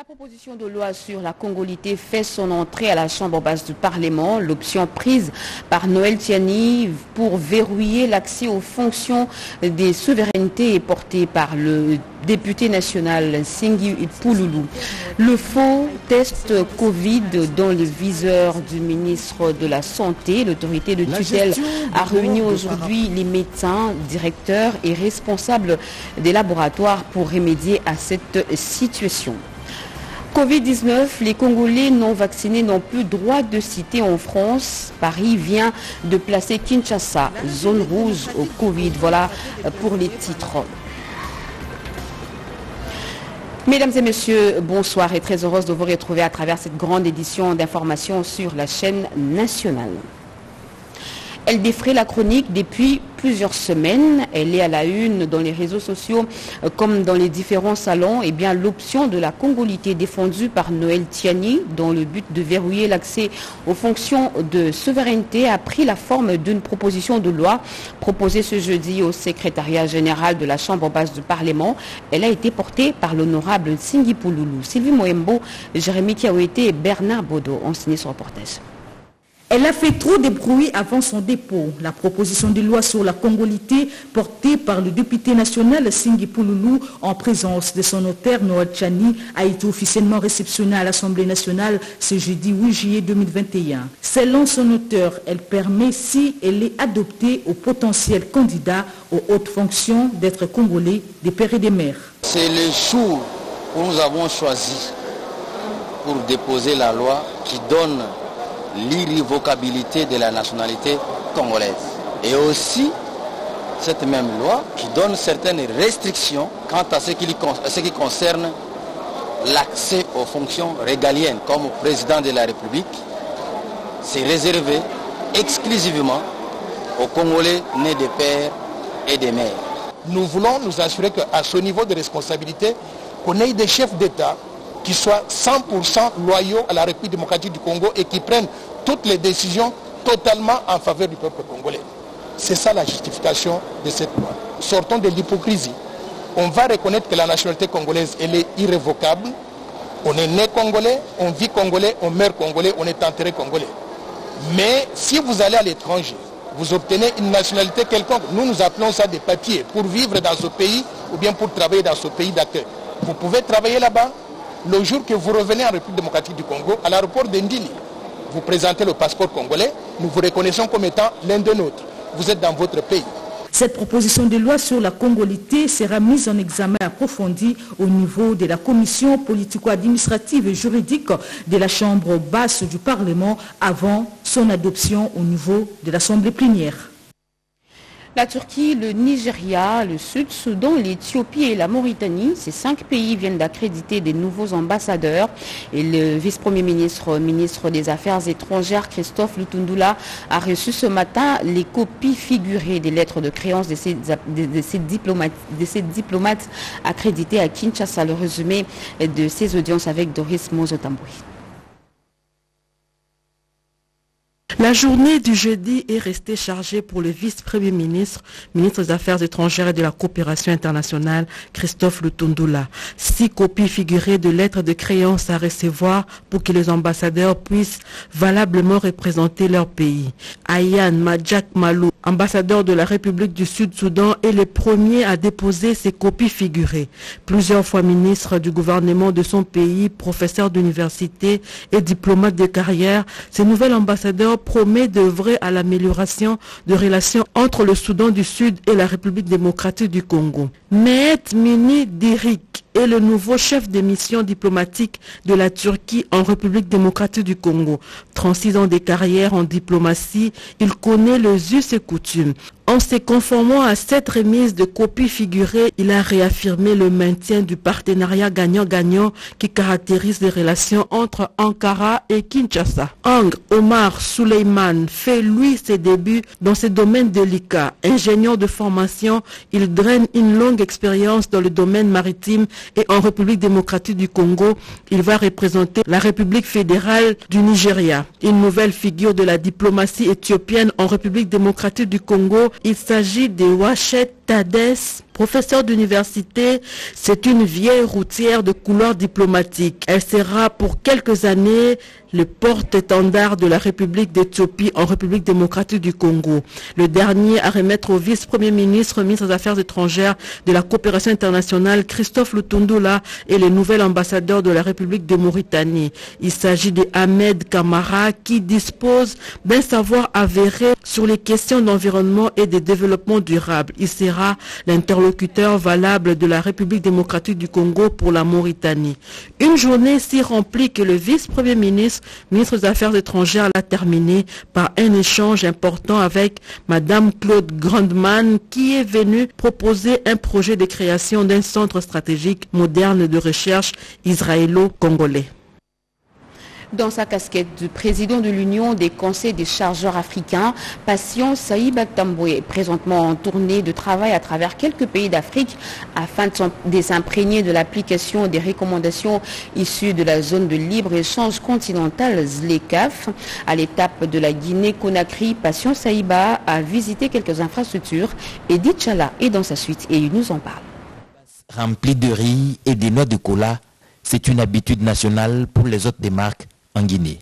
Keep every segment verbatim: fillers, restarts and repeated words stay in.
La proposition de loi sur la congolité fait son entrée à la chambre basse du Parlement. L'option prise par Noël Tshiani pour verrouiller l'accès aux fonctions des souverainetés est portée par le député national Nsingi Pululu. Le faux test Covid dans les viseurs du ministre de la Santé, l'autorité de tutelle a réuni aujourd'hui les médecins, directeurs et responsables des laboratoires pour remédier à cette situation. Covid dix-neuf, les Congolais non vaccinés n'ont plus droit de citer en France. Paris vient de placer Kinshasa, zone rouge au Covid. Voilà pour les titres. Mesdames et messieurs, bonsoir et très heureuse de vous retrouver à travers cette grande édition d'information sur la chaîne nationale. Elle défraie la chronique depuis plusieurs semaines. Elle est à la une dans les réseaux sociaux comme dans les différents salons. Eh bien, l'option de la congolité défendue par Noël Tshiani dans le but de verrouiller l'accès aux fonctions de souveraineté a pris la forme d'une proposition de loi proposée ce jeudi au secrétariat général de la Chambre basse du Parlement. Elle a été portée par l'honorable Nsingi Pululu, Sylvie Moembo, Jérémy Kiaouete et Bernard Baudot. On signe ce reportage. Elle a fait trop de bruit avant son dépôt. La proposition de loi sur la congolité portée par le député national Nsingi Pululu en présence de son auteur Noël Tshiani a été officiellement réceptionnée à l'Assemblée nationale ce jeudi huit juillet deux mille vingt et un. Selon son auteur, elle permet, si elle est adoptée, aux potentiels candidats aux hautes fonctions d'être congolais, des pères et des mères. C'est le jour où nous avons choisi pour déposer la loi qui donne l'irrévocabilité de la nationalité congolaise. Et aussi, cette même loi qui donne certaines restrictions quant à ce qui, ce qui concerne l'accès aux fonctions régaliennes, comme au président de la République, c'est réservé exclusivement aux Congolais nés des pères et des mères. Nous voulons nous assurer qu'à ce niveau de responsabilité, qu'on ait des chefs d'État qui soient cent pour cent loyaux à la République démocratique du Congo et qui prennent toutes les décisions totalement en faveur du peuple congolais. C'est ça la justification de cette loi. Sortons de l'hypocrisie. On va reconnaître que la nationalité congolaise, elle est irrévocable. On est né congolais, on vit congolais, on meurt congolais, on est enterré congolais. Mais si vous allez à l'étranger, vous obtenez une nationalité quelconque. Nous, nous appelons ça des papiers pour vivre dans ce pays ou bien pour travailler dans ce pays d'accueil. Vous pouvez travailler là-bas. Le jour que vous revenez en République démocratique du Congo, à l'aéroport d'Indili, vous présentez le passeport congolais, nous vous reconnaissons comme étant l'un de nôtres. Vous êtes dans votre pays. Cette proposition de loi sur la congolité sera mise en examen approfondi au niveau de la commission politico-administrative et juridique de la Chambre basse du Parlement avant son adoption au niveau de l'Assemblée plénière. La Turquie, le Nigeria, le Sud-Soudan, l'Éthiopie et la Mauritanie, ces cinq pays viennent d'accréditer des nouveaux ambassadeurs. Et le vice-premier ministre, ministre des Affaires étrangères, Christophe Lutundula, a reçu ce matin les copies figurées des lettres de créance de ces, de, de ces, diplomates, de ces diplomates accrédités à Kinshasa. Le résumé de ces audiences avec Doris Mozotamboui. La journée du jeudi est restée chargée pour le vice-premier ministre, ministre des Affaires étrangères et de la coopération internationale, Christophe Lutundula. Six copies figurées de lettres de créance à recevoir pour que les ambassadeurs puissent valablement représenter leur pays. Ayan Majak Malou, ambassadeur de la République du Sud-Soudan, est le premier à déposer ses copies figurées. Plusieurs fois ministre du gouvernement de son pays, professeur d'université et diplomate de carrière, ce nouvel ambassadeur promet d'œuvrer à l'amélioration de relations entre le Soudan du Sud et la République démocratique du Congo. Mehmet Mini Dirik est le nouveau chef des missions diplomatiques de la Turquie en République démocratique du Congo. trente-six ans de carrière en diplomatie, il connaît les us et coutumes. En se conformant à cette remise de copies figurées, il a réaffirmé le maintien du partenariat gagnant-gagnant qui caractérise les relations entre Ankara et Kinshasa. Ang Omar Souleyman fait lui ses débuts dans ce domaine délicat. Ingénieur de formation, il draine une longue expérience dans le domaine maritime et en République démocratique du Congo, il va représenter la République fédérale du Nigeria. Une nouvelle figure de la diplomatie éthiopienne en République démocratique du Congo, il s'agit de Wache Tadesse, professeure d'université, c'est une vieille routière de couleur diplomatique. Elle sera pour quelques années le porte-étendard de la République d'Éthiopie en République démocratique du Congo. Le dernier à remettre au vice-premier ministre, ministre des Affaires étrangères de la coopération internationale, Christophe Lutundula, et le nouvel ambassadeur de la République de Mauritanie. Il s'agit de Ahmed Kamara qui dispose d'un savoir avéré sur les questions d'environnement et de développement durable. Il sera l'interlocuteur valable de la République démocratique du Congo pour la Mauritanie. Une journée si remplie que le vice-premier ministre ministre des Affaires étrangères l'a terminé par un échange important avec Madame Claude Grandman qui est venue proposer un projet de création d'un centre stratégique moderne de recherche israélo-congolais. Dans sa casquette de président de l'Union des conseils des chargeurs africains, Patient Sayiba Tamboué, présentement en tournée de travail à travers quelques pays d'Afrique afin de s'imprégner de l'application des recommandations issues de la zone de libre-échange continentale Z L E C A F. À l'étape de la Guinée-Conakry, Patient Sayiba a visité quelques infrastructures. Edith Chala est dans sa suite et il nous en parle. Rempli de riz et de noix de cola, c'est une habitude nationale pour les hôtes des marques en Guinée.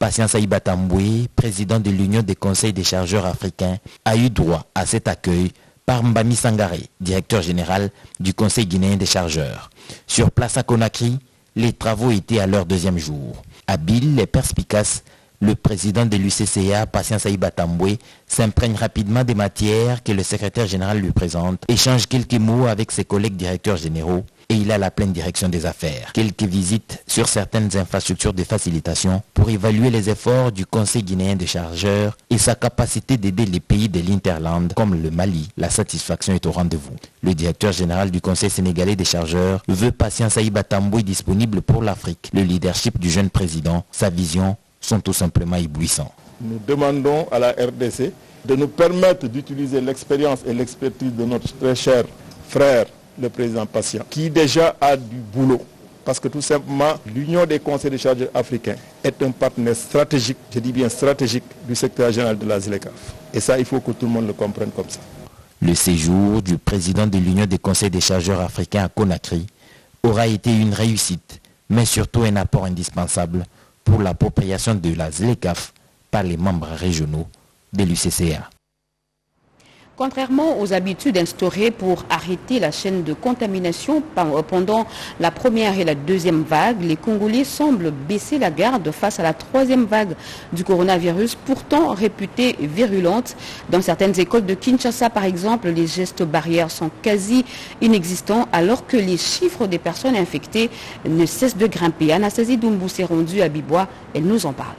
Patient Sayiba Tamboué, président de l'Union des conseils des chargeurs africains, a eu droit à cet accueil par Mbami Sangare, directeur général du Conseil guinéen des chargeurs. Sur place à Conakry, les travaux étaient à leur deuxième jour. Habile et perspicace, le président de l'U C C A, Patient Sayiba Tamboué, s'imprègne rapidement des matières que le secrétaire général lui présente, échange quelques mots avec ses collègues directeurs généraux et il a la pleine direction des affaires. Quelques visites sur certaines infrastructures de facilitation pour évaluer les efforts du Conseil guinéen des chargeurs et sa capacité d'aider les pays de l'Interland comme le Mali. La satisfaction est au rendez-vous. Le directeur général du Conseil sénégalais des chargeurs veut Patient Sayiba Tamboué disponible pour l'Afrique. Le leadership du jeune président, sa vision sont tout simplement éblouissants. Nous demandons à la R D C de nous permettre d'utiliser l'expérience et l'expertise de notre très cher frère, le président Patient, qui déjà a du boulot. Parce que tout simplement, l'Union des conseils des chargeurs africains est un partenaire stratégique, je dis bien stratégique, du secteur général de la Z L E C A F. Et ça, il faut que tout le monde le comprenne comme ça. Le séjour du président de l'Union des conseils des chargeurs africains à Conakry aura été une réussite, mais surtout un apport indispensable pour l'appropriation de la Z L E C A F par les membres régionaux de l'U C C A. Contrairement aux habitudes instaurées pour arrêter la chaîne de contamination pendant la première et la deuxième vague, les Congolais semblent baisser la garde face à la troisième vague du coronavirus, pourtant réputée virulente. Dans certaines écoles de Kinshasa, par exemple, les gestes barrières sont quasi inexistants, alors que les chiffres des personnes infectées ne cessent de grimper. Anastasie Doumbou s'est rendue à Bibois, elle nous en parle.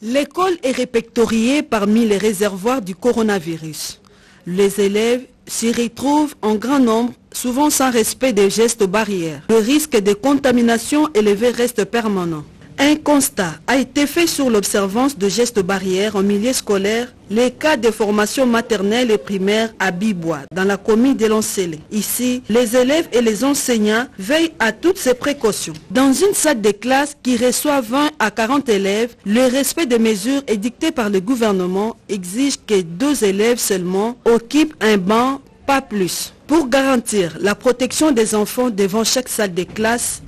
L'école est répertoriée parmi les réservoirs du coronavirus. Les élèves s'y retrouvent en grand nombre, souvent sans respect des gestes barrières. Le risque de contamination élevée reste permanent. Un constat a été fait sur l'observance de gestes barrières en milieu scolaire, les cas de formation maternelle et primaire à Bibois, dans la commune de Lancélé. Ici, les élèves et les enseignants veillent à toutes ces précautions. Dans une salle de classe qui reçoit vingt à quarante élèves, le respect des mesures édictées par le gouvernement exige que deux élèves seulement occupent un banc, pas plus. Pour garantir la protection des enfants devant chaque salle de classe,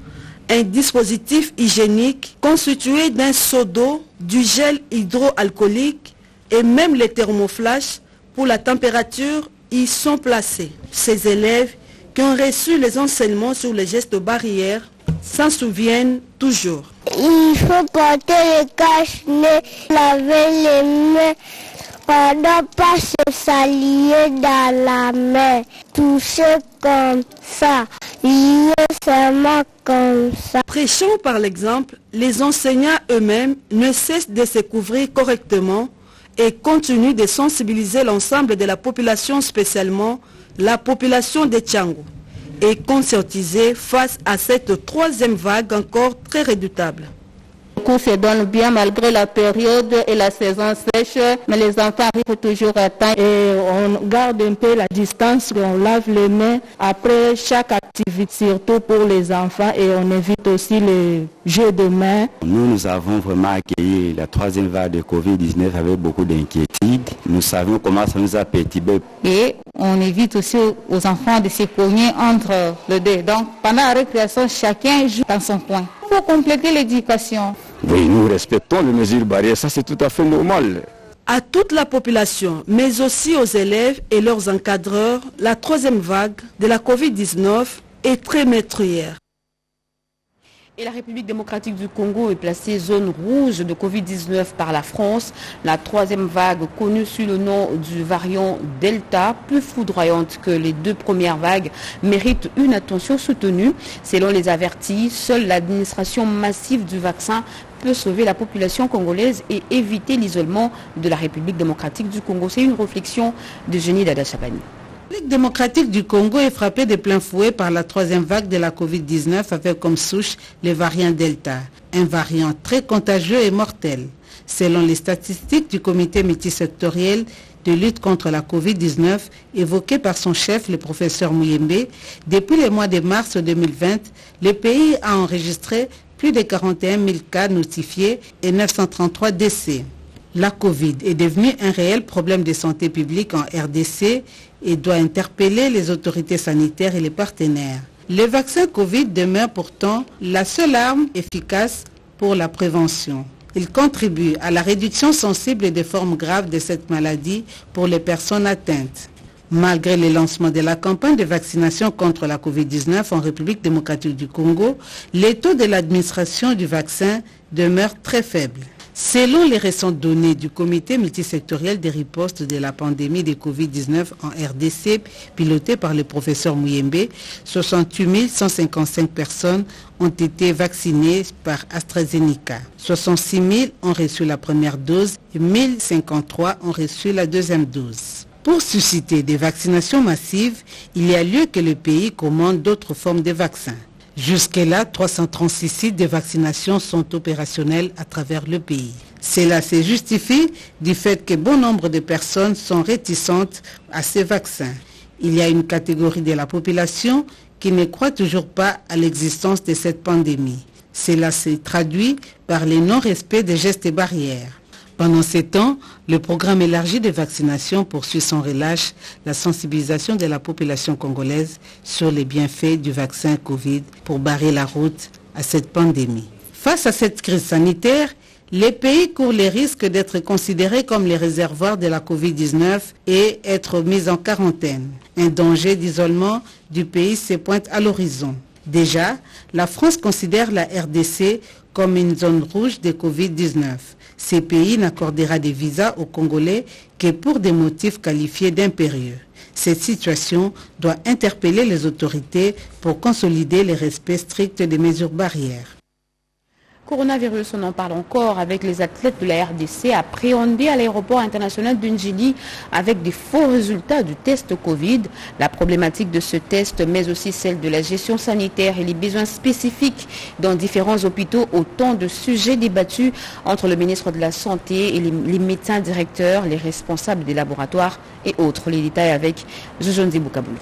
un dispositif hygiénique constitué d'un seau d'eau, du gel hydroalcoolique et même les thermoflash pour la température y sont placés. Ces élèves qui ont reçu les enseignements sur les gestes barrières s'en souviennent toujours. Il faut porter les cache-nez, laver les mains, on ne doit pas se salir dans la main, toucher comme ça. Prêchant par l'exemple, les enseignants eux-mêmes ne cessent de se couvrir correctement et continuent de sensibiliser l'ensemble de la population, spécialement la population de Tchango, et conscientiser face à cette troisième vague encore très redoutable. Le cours se donne bien malgré la période et la saison sèche, mais les enfants arrivent toujours à temps et on garde un peu la distance, on lave les mains après chaque activité, surtout pour les enfants, et on évite aussi les jeux de mains. Nous, nous avons vraiment accueilli et la troisième vague de Covid dix-neuf avait beaucoup d'inquiétudes. Nous savions comment ça nous a perturbé. Et on évite aussi aux enfants de se cogner entre les deux. Donc pendant la récréation, chacun joue dans son coin. Il faut compléter l'éducation. Oui, nous respectons les mesures barrières, ça c'est tout à fait normal. À toute la population, mais aussi aux élèves et leurs encadreurs, la troisième vague de la Covid dix-neuf est très meurtrière. Et la République démocratique du Congo est placée zone rouge de Covid dix-neuf par la France. La troisième vague, connue sous le nom du variant Delta, plus foudroyante que les deux premières vagues, mérite une attention soutenue. Selon les avertis, seule l'administration massive du vaccin peut sauver la population congolaise et éviter l'isolement de la République démocratique du Congo. C'est une réflexion de Jenny Dada Chabani. La République démocratique du Congo est frappée de plein fouet par la troisième vague de la Covid dix-neuf avec comme souche le variant Delta, un variant très contagieux et mortel. Selon les statistiques du comité multisectoriel de lutte contre la Covid dix-neuf évoqué par son chef, le professeur Mouyembe, depuis le mois de mars deux mille vingt, le pays a enregistré plus de quarante et un mille cas notifiés et neuf cent trente-trois décès. La Covid est devenue un réel problème de santé publique en R D C et doit interpeller les autorités sanitaires et les partenaires. Le vaccin Covid demeure pourtant la seule arme efficace pour la prévention. Il contribue à la réduction sensible des formes graves de cette maladie pour les personnes atteintes. Malgré le lancement de la campagne de vaccination contre la Covid dix-neuf en République démocratique du Congo, les taux de l'administration du vaccin demeurent très faibles. Selon les récentes données du comité multisectoriel des ripostes de la pandémie de Covid dix-neuf en R D C, piloté par le professeur Mouyembe, soixante-huit mille cent cinquante-cinq personnes ont été vaccinées par AstraZeneca. soixante-six mille ont reçu la première dose et mille cinquante-trois ont reçu la deuxième dose. Pour susciter des vaccinations massives, il y a lieu que le pays commande d'autres formes de vaccins. Jusque-là, trois cent trente-six sites de vaccination sont opérationnels à travers le pays. Cela se justifie du fait que bon nombre de personnes sont réticentes à ces vaccins. Il y a une catégorie de la population qui ne croit toujours pas à l'existence de cette pandémie. Cela se traduit par le non-respect des gestes et barrières. Pendant ces temps, le programme élargi de vaccination poursuit sans relâche la sensibilisation de la population congolaise sur les bienfaits du vaccin Covid pour barrer la route à cette pandémie. Face à cette crise sanitaire, les pays courent les risques d'être considérés comme les réservoirs de la Covid dix-neuf et être mis en quarantaine. Un danger d'isolement du pays se pointe à l'horizon. Déjà, la France considère la R D C comme une zone rouge de Covid dix-neuf. Ce pays n'accordera des visas aux Congolais que pour des motifs qualifiés d'impérieux. Cette situation doit interpeller les autorités pour consolider le respect strict des mesures barrières. Coronavirus, on en parle encore avec les athlètes de la R D C appréhendés à l'aéroport international d'Ngili avec des faux résultats du test Covid. La problématique de ce test, mais aussi celle de la gestion sanitaire et les besoins spécifiques dans différents hôpitaux, autant de sujets débattus entre le ministre de la Santé et les, les médecins directeurs, les responsables des laboratoires et autres. Les détails avec Jojonzi Boukaboulou.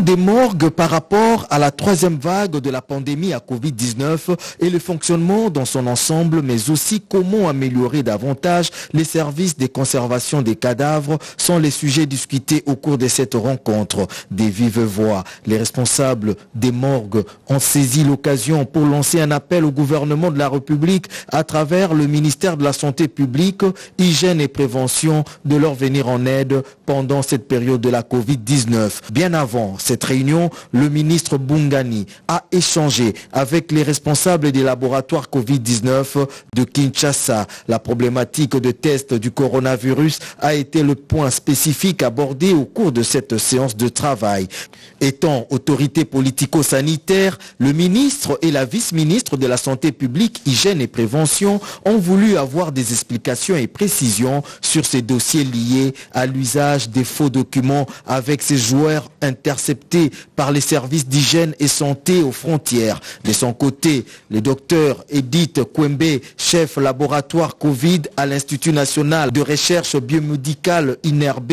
Des morgues par rapport à la troisième vague de la pandémie à Covid dix-neuf et le fonctionnement dans son ensemble, mais aussi comment améliorer davantage les services de conservation des cadavres sont les sujets discutés au cours de cette rencontre. Des vives voix, les responsables des morgues ont saisi l'occasion pour lancer un appel au gouvernement de la République à travers le ministère de la Santé publique, Hygiène et Prévention de leur venir en aide pendant cette période de la Covid dix-neuf. Bien avant cette réunion, le ministre Bungani a échangé avec les responsables des laboratoires Covid dix-neuf de Kinshasa. La problématique de test du coronavirus a été le point spécifique abordé au cours de cette séance de travail. Étant autorité politico-sanitaire, le ministre et la vice-ministre de la Santé publique, Hygiène et Prévention ont voulu avoir des explications et précisions sur ces dossiers liés à l'usage des faux documents avec ces joueurs internationaux interceptés par les services d'hygiène et santé aux frontières. De son côté, le docteur Edith Kwembe, chef laboratoire Covid à l'Institut national de recherche biomédicale I N R B,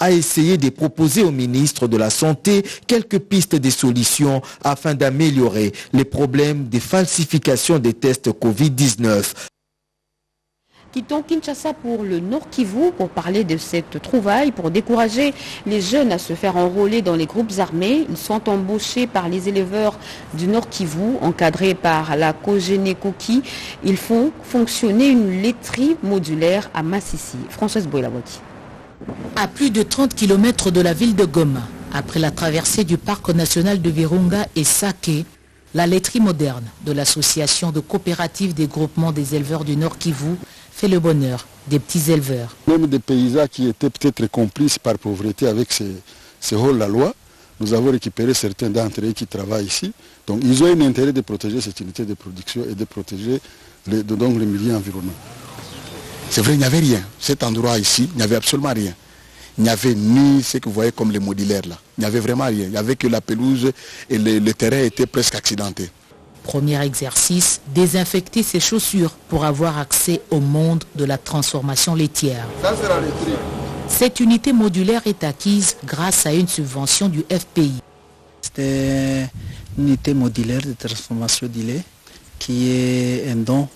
a essayé de proposer au ministre de la Santé quelques pistes de solutions afin d'améliorer les problèmes des falsifications des tests Covid dix-neuf. Quittons Kinshasa pour le Nord Kivu pour parler de cette trouvaille pour décourager les jeunes à se faire enrôler dans les groupes armés. Ils sont embauchés par les éleveurs du Nord Kivu, encadrés par la COGENECOKI. Ils font fonctionner une laiterie modulaire à Masisi. Françoise Boelavoti. À plus de trente kilomètres de la ville de Goma, après la traversée du parc national de Virunga et Sake, la laiterie moderne de l'association de coopératives des groupements des éleveurs du Nord Kivu fait le bonheur des petits éleveurs. Même des paysans qui étaient peut-être complices par pauvreté avec ces, ces hauts-la-loi, nous avons récupéré certains d'entre eux qui travaillent ici. Donc ils ont un intérêt de protéger cette unité de production et de protéger les, donc, le milieu environnant. C'est vrai, il n'y avait rien. Cet endroit ici, il n'y avait absolument rien. Il n'y avait ni ce que vous voyez comme les modulaires là. Il n'y avait vraiment rien. Il n'y avait que la pelouse et le, le terrain était presque accidenté. Premier exercice, désinfecter ses chaussures pour avoir accès au monde de la transformation laitière. Ça sera le tri. Cette unité modulaire est acquise grâce à une subvention du F P I. C'était une unité modulaire de transformation du lait qui est un don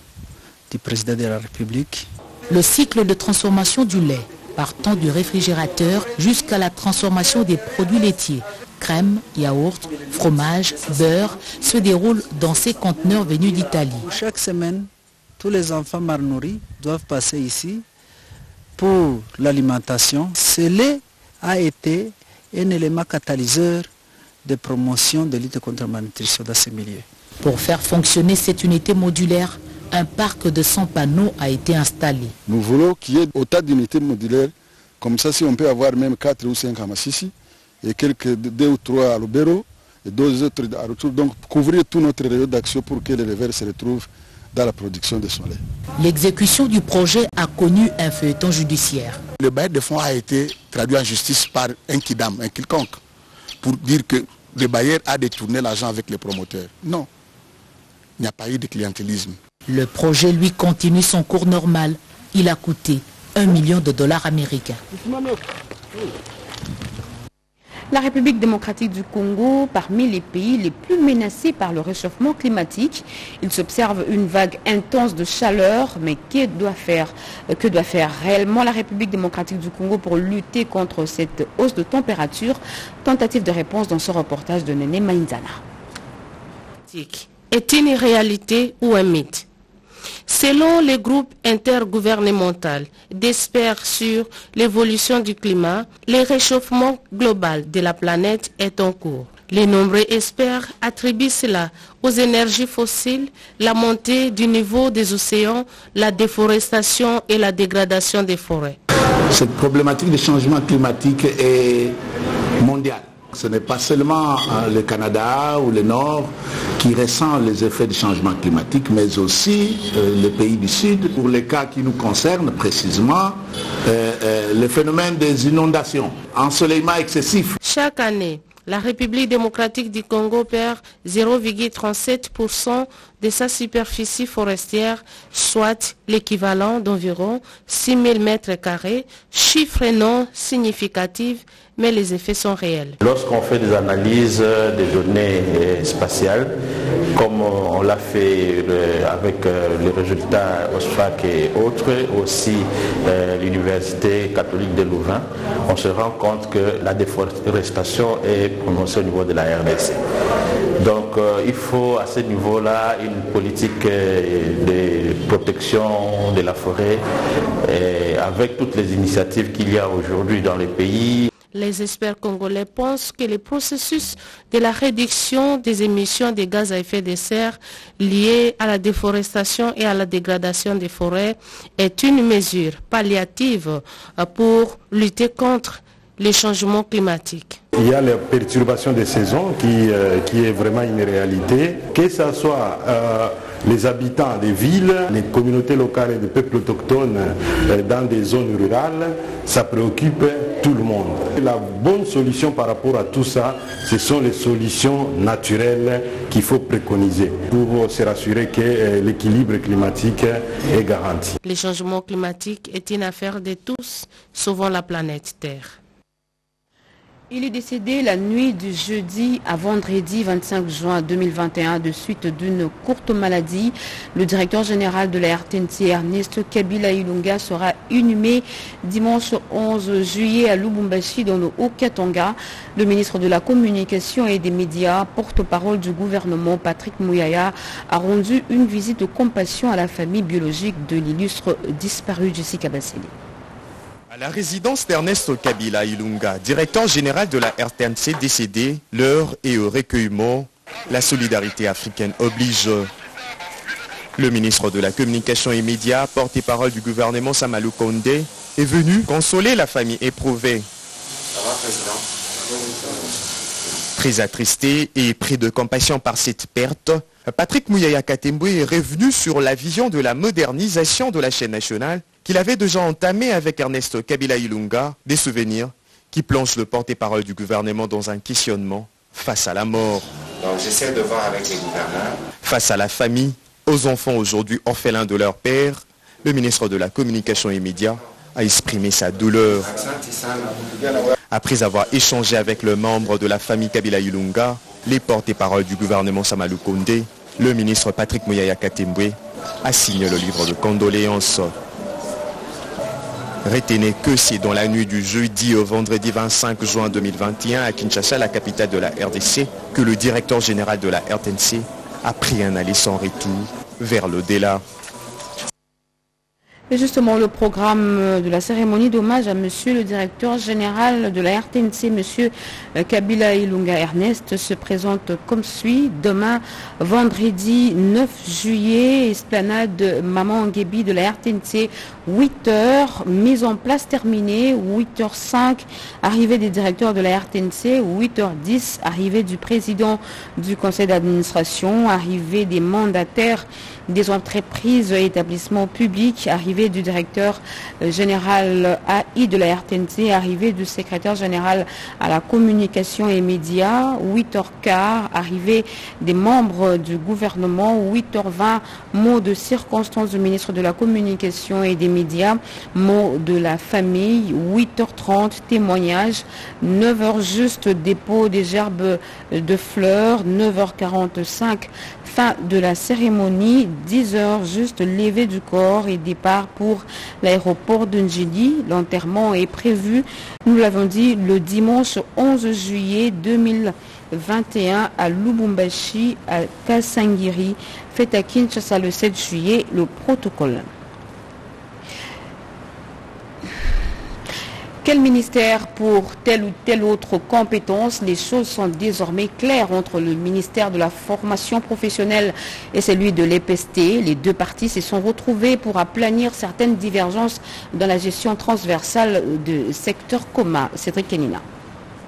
du président de la République. Le cycle de transformation du lait, partant du réfrigérateur jusqu'à la transformation des produits laitiers, crème, yaourt, fromage, beurre, se déroule dans ces conteneurs venus d'Italie. Chaque semaine, tous les enfants mal nourris doivent passer ici pour l'alimentation. Ce lait a été un élément catalyseur de promotion de lutte contre la malnutrition dans ces milieux. Pour faire fonctionner cette unité modulaire, un parc de cent panneaux a été installé. Nous voulons qu'il y ait autant d'unités modulaires, comme ça si on peut avoir même quatre ou cinq à Masisi, et quelques deux ou trois à Lubero, et deux autres à Rutshuru. Donc couvrir tout notre rayon d'action pour que les éleveurs se retrouvent dans la production de son lait. L'exécution du projet a connu un feuilleton judiciaire. Le bail de fonds a été traduit en justice par un kidam, un quelconque, pour dire que le bailleur a détourné l'argent avec les promoteurs. Non, il n'y a pas eu de clientélisme. Le projet, lui, continue son cours normal. Il a coûté un million de dollars américains. La République démocratique du Congo, parmi les pays les plus menacés par le réchauffement climatique, il s'observe une vague intense de chaleur. Mais que doit faire, que doit faire réellement la République démocratique du Congo pour lutter contre cette hausse de température? Tentative de réponse dans ce reportage de Néné Maïnzana. Est une réalité ou un mythe? Selon le groupe intergouvernemental d'experts sur l'évolution du climat, le réchauffement global de la planète est en cours. Les nombreux experts attribuent cela aux énergies fossiles, la montée du niveau des océans, la déforestation et la dégradation des forêts. Cette problématique de changement climatique est mondiale. Ce n'est pas seulement le Canada ou le Nord qui ressent les effets du changement climatique, mais aussi euh, les pays du Sud. Pour les cas qui nous concernent précisément, euh, euh, le phénomène des inondations, ensoleillement excessif. Chaque année, la République démocratique du Congo perd zéro virgule trente-sept pour cent de sa superficie forestière, soit l'équivalent d'environ six mille mètres carrés, chiffre non significatif, mais les effets sont réels. Lorsqu'on fait des analyses des données spatiales, comme on l'a fait avec les résultats OSFAC et autres, aussi l'Université catholique de Louvain, on se rend compte que la déforestation est prononcée au niveau de la R D C. Donc il faut à ce niveau-là une politique de protection de la forêt, et avec toutes les initiatives qu'il y a aujourd'hui dans les pays. Les experts congolais pensent que le processus de la réduction des émissions de gaz à effet de serre liées à la déforestation et à la dégradation des forêts est une mesure palliative pour lutter contre les changements climatiques. Il y a la perturbation des saisons qui, euh, qui est vraiment une réalité, que ce soit euh, les habitants des villes, les communautés locales et les peuples autochtones euh, dans des zones rurales, ça préoccupe tout le monde. Et la bonne solution par rapport à tout ça, ce sont les solutions naturelles qu'il faut préconiser pour se rassurer que euh, l'équilibre climatique est garanti. Le changement climatique est une affaire de tous, sauvons la planète Terre. Il est décédé la nuit du jeudi à vendredi vingt-cinq juin deux mille vingt et un de suite d'une courte maladie. Le directeur général de la R T N C, Ernest Kabila Ilunga, sera inhumé dimanche onze juillet à Lubumbashi dans le Haut-Katanga. Le ministre de la Communication et des Médias, porte-parole du gouvernement Patrick Muyaya, a rendu une visite de compassion à la famille biologique de l'illustre disparu Jessica Basseli. À la résidence d'Ernest Kabila Ilunga, directeur général de la R T N C décédé, l'heure et au recueillement, la solidarité africaine oblige. Le ministre de la Communication et Médias, porte-parole du gouvernement Samalou Kondé, est venu consoler la famille éprouvée. Ça va, président ? Très attristé et pris de compassion par cette perte, Patrick Muyaya Katembwe est revenu sur la vision de la modernisation de la chaîne nationale qu'il avait déjà entamé avec Ernest Kabila Ilunga, des souvenirs qui plongent le porte-parole du gouvernement dans un questionnement face à la mort. Donc j'essaie de voir avec les gouverneurs. Face à la famille, aux enfants aujourd'hui orphelins de leur père, le ministre de la Communication et Médias a exprimé sa douleur. Après avoir échangé avec le membre de la famille Kabila Ilunga, les porte-parole du gouvernement Samalou Kondé, le ministre Patrick Muyaya Katembwe a signé le livre de condoléances. Retenez que c'est dans la nuit du jeudi au vendredi vingt-cinq juin deux mille vingt et un à Kinshasa, la capitale de la R D C, que le directeur général de la R T N C a pris un aller sans retour vers l'au-delà. Et justement, le programme de la cérémonie d'hommage à monsieur le directeur général de la R T N C, monsieur Kabila Ilunga Ernest, se présente comme suit. Demain, vendredi neuf juillet, esplanade Maman Nguébi de la R T N C, huit heures, mise en place terminée, huit heures cinq, arrivée des directeurs de la R T N C, huit heures dix, arrivée du président du conseil d'administration, arrivée des mandataires des entreprises et établissements publics, arrivée du directeur général A I de la R T N C, arrivée du secrétaire général à la communication et médias, huit heures quinze, arrivée des membres du gouvernement, huit heures vingt, mot de circonstance du ministre de la communication et des médias, mot de la famille, huit heures trente, témoignage, neuf heures juste, dépôt des gerbes de fleurs, neuf heures quarante-cinq, fin de la cérémonie, dix heures juste, levée du corps et départ pour l'aéroport de Ndjili. L'enterrement est prévu, nous l'avons dit, le dimanche onze juillet deux mille vingt et un à Lubumbashi, à Kasangiri. Fête à Kinshasa le sept juillet, le protocole. Quel ministère pour telle ou telle autre compétence? Les choses sont désormais claires entre le ministère de la formation professionnelle et celui de l'E P S T. Les deux parties se sont retrouvées pour aplanir certaines divergences dans la gestion transversale de secteurs communs. Cédric Kenina.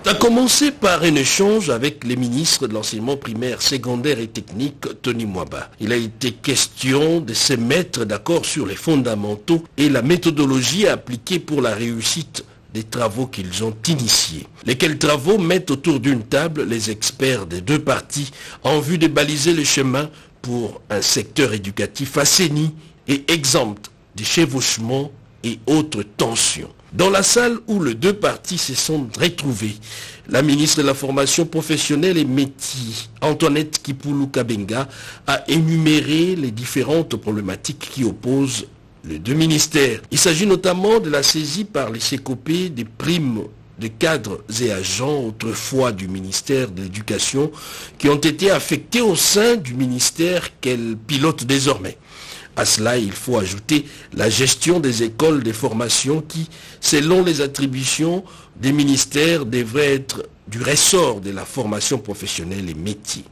A commencé par un échange avec les ministres de l'enseignement primaire, secondaire et technique, Tony Mwaba. Il a été question de se mettre d'accord sur les fondamentaux et la méthodologie à appliquer pour la réussite des travaux qu'ils ont initiés, lesquels travaux mettent autour d'une table les experts des deux parties en vue de baliser le chemin pour un secteur éducatif assaini et exempt des chevauchements et autres tensions. Dans la salle où les deux parties se sont retrouvées, la ministre de la Formation professionnelle et métier, Antoinette Kipulou-Kabenga, a énuméré les différentes problématiques qui opposent les deux ministères. Il s'agit notamment de la saisie par les sécopés des primes de cadres et agents autrefois du ministère de l'Éducation qui ont été affectés au sein du ministère qu'elle pilote désormais. À cela, il faut ajouter la gestion des écoles de formation qui, selon les attributions des ministères, devrait être du ressort de la formation professionnelle et métier.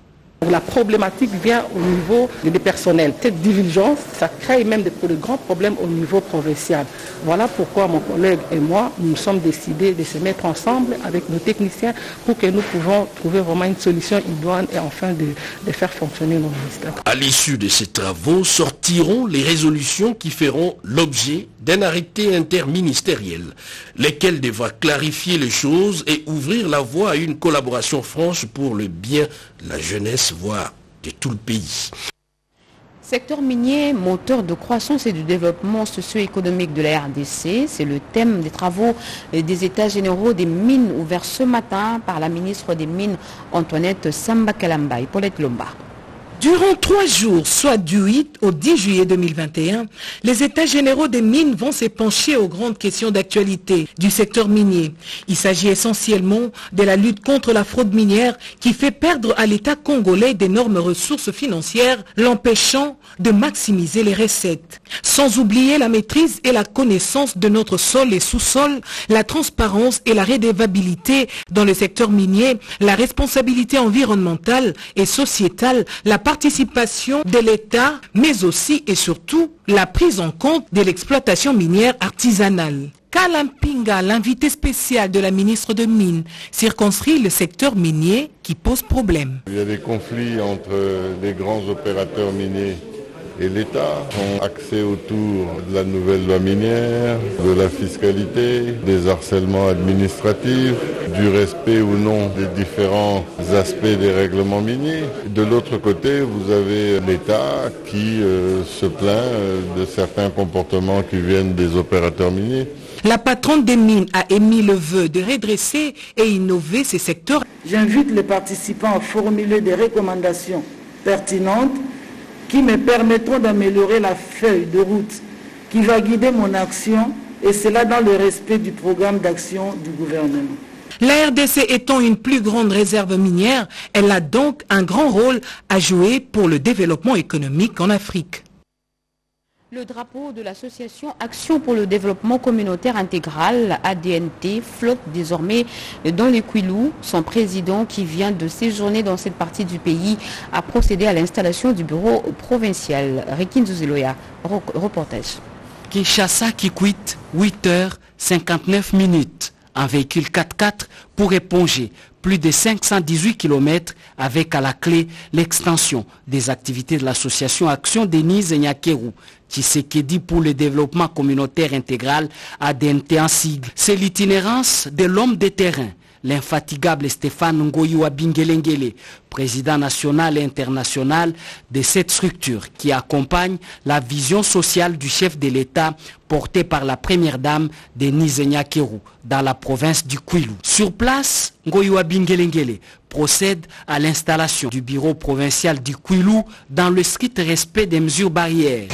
La problématique vient au niveau des personnels. Cette divergence, ça crée même de, de grands problèmes au niveau provincial. Voilà pourquoi mon collègue et moi, nous sommes décidés de se mettre ensemble avec nos techniciens pour que nous pouvons trouver vraiment une solution idoine et enfin de, de faire fonctionner nos ministères. À l'issue de ces travaux, sortiront les résolutions qui feront l'objet d'un arrêté interministériel, lesquels devra clarifier les choses et ouvrir la voie à une collaboration franche pour le bien de la jeunesse, voire de tout le pays. Secteur minier, moteur de croissance et de développement socio-économique de la R D C, c'est le thème des travaux des états généraux des mines ouverts ce matin par la ministre des Mines Antoinette Samba Kalamba et Paulette Lomba. Durant trois jours, soit du huit au dix juillet deux mille vingt et un, les états généraux des mines vont se pencher aux grandes questions d'actualité du secteur minier. Il s'agit essentiellement de la lutte contre la fraude minière qui fait perdre à l'État congolais d'énormes ressources financières, l'empêchant de maximiser les recettes. Sans oublier la maîtrise et la connaissance de notre sol et sous-sol, la transparence et la redevabilité dans le secteur minier, la responsabilité environnementale et sociétale, la participation de l'État, mais aussi et surtout la prise en compte de l'exploitation minière artisanale. Kalampinga, l'invité spécial de la ministre de Mines, circonscrit le secteur minier qui pose problème. Il y a des conflits entre les grands opérateurs miniers et l'État, ont axé autour de la nouvelle loi minière, de la fiscalité, des harcèlements administratifs, du respect ou non des différents aspects des règlements miniers. De l'autre côté, vous avez l'État qui euh, se plaint de certains comportements qui viennent des opérateurs miniers. La patronne des mines a émis le vœu de redresser et innover ces secteurs. J'invite les participants à formuler des recommandations pertinentes qui me permettront d'améliorer la feuille de route qui va guider mon action, et cela dans le respect du programme d'action du gouvernement. La R D C étant une plus grande réserve minière, elle a donc un grand rôle à jouer pour le développement économique en Afrique. Le drapeau de l'association Action pour le développement communautaire intégral, A D N T, flotte désormais dans les Kwilu. Son président, qui vient de séjourner dans cette partie du pays, a procédé à l'installation du bureau provincial. Rekin Zuziloya, reportage. Kinshasa Kikwit, huit heures cinquante-neuf minutes. Un véhicule quatre quatre pour éponger plus de cinq cent dix-huit kilomètres, avec à la clé l'extension des activités de l'association Action Denise Nyakeru, Tshisekedi pour le développement communautaire intégral, A D N T en sigle. C'est l'itinérance de l'homme de terrain, l'infatigable Stéphane Ngoy Abingelengele, président national et international de cette structure qui accompagne la vision sociale du chef de l'État portée par la première dame Denise Nyakeru dans la province du Kwilu. Sur place, Ngoy Abingelengele procède à l'installation du bureau provincial du Kwilu dans le strict respect des mesures barrières.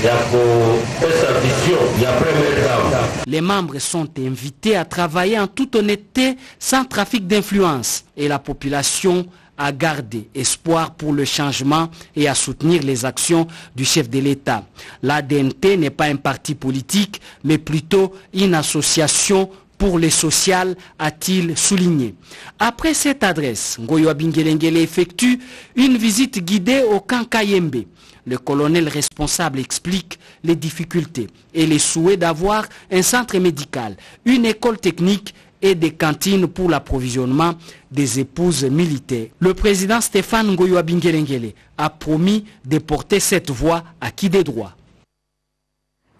Les membres sont invités à travailler en toute honnêteté, sans trafic d'influence, et la population à garder espoir pour le changement et à soutenir les actions du chef de l'État. L'A D N T n'est pas un parti politique, mais plutôt une association pour les sociales, a-t-il souligné. Après cette adresse, Ngoy Abingelengele effectue une visite guidée au camp Kayembe. Le colonel responsable explique les difficultés et les souhaits d'avoir un centre médical, une école technique et des cantines pour l'approvisionnement des épouses militaires. Le président Stéphane Ngoy Abingelengele a promis de porter cette voix à qui des droits.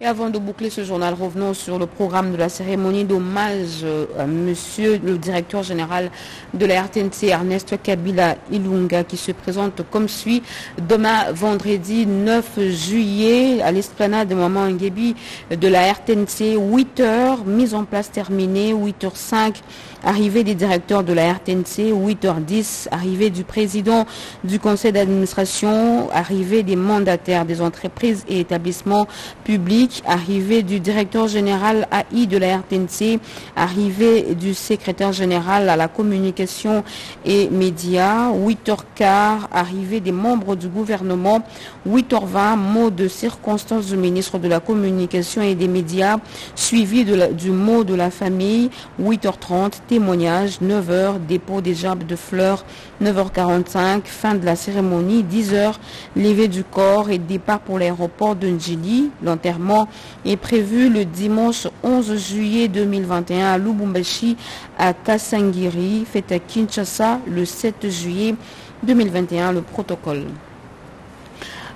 Et avant de boucler ce journal, revenons sur le programme de la cérémonie d'hommage à monsieur le directeur général de la R T N C, Ernest Kabila Ilunga, qui se présente comme suit. Demain, vendredi neuf juillet, à l'esplanade de Maman Nguébi de la R T N C, huit heures, mise en place terminée, huit heures cinq, arrivée des directeurs de la R T N C, huit heures dix, arrivée du président du conseil d'administration, arrivée des mandataires des entreprises et établissements publics, arrivée du directeur général A I de la R T N C, arrivée du secrétaire général à la communication et médias, huit heures quinze, arrivée des membres du gouvernement, huit heures vingt, mot de circonstance du ministre de la communication et des médias, suivi de la, du mot de la famille, huit heures trente, témoignage, neuf heures, dépôt des gerbes de fleurs, neuf heures quarante-cinq, fin de la cérémonie, dix heures, levée du corps et départ pour l'aéroport de Ndjili. L'enterrement est prévu le dimanche onze juillet deux mille vingt et un à Lubumbashi, à Kasangiri, fête à Kinshasa le sept juillet deux mille vingt et un, le protocole.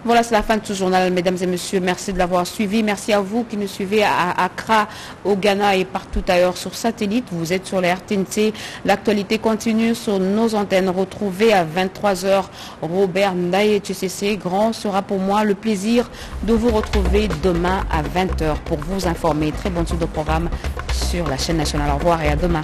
Voilà, c'est la fin de ce journal, mesdames et messieurs. Merci de l'avoir suivi. Merci à vous qui nous suivez à Accra, au Ghana et partout ailleurs sur satellite. Vous êtes sur les R T N C. L'actualité continue sur nos antennes. Retrouvez à vingt-trois heures Robert Ndaye T C C. Grand sera pour moi le plaisir de vous retrouver demain à vingt heures pour vous informer. Très bonne suite de programme sur la chaîne nationale. Au revoir et à demain.